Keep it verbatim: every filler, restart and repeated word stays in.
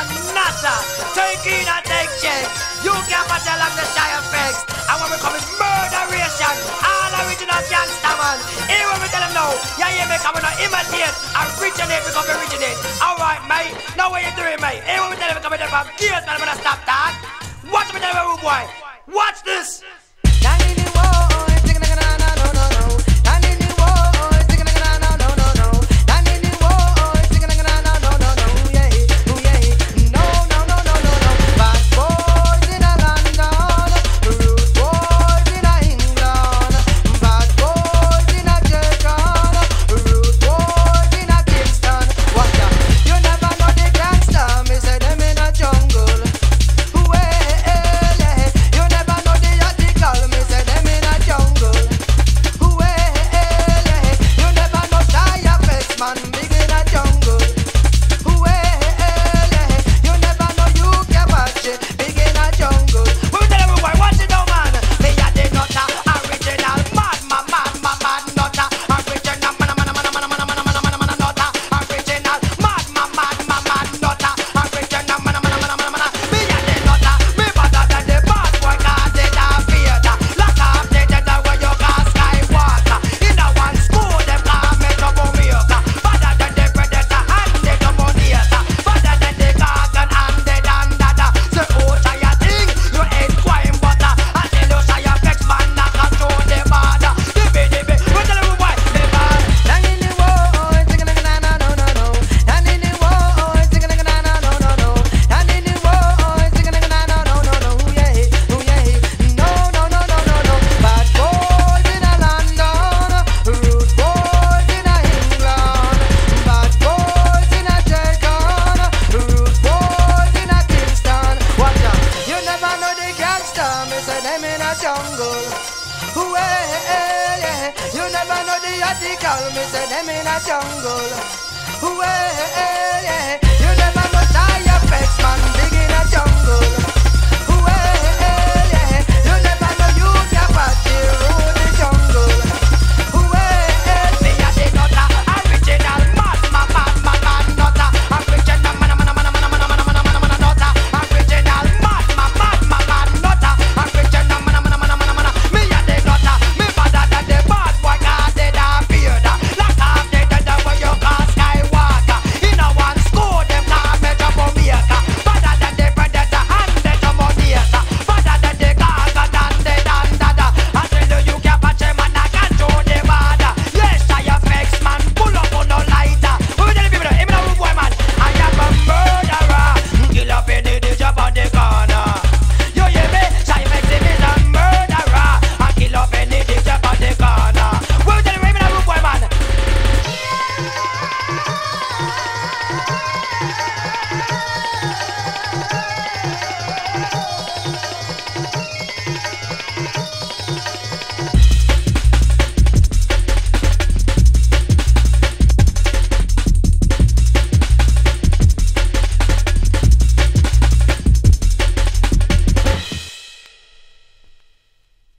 Nata, taking attention. You can't match along the Shy F X. I want to come with murderation. All original gangsta man. Here we tell them now. Yeah, yeah, make come and imitate. Originate, become originate. All right, mate. Now what you doing, mate? Here we tell them come with them from gears, man. I'm gonna stop that. Watch me tell them, rude boy. Watch this. Well, yeah, you never know the article. Me say them in a jungle. Well, yeah, you never.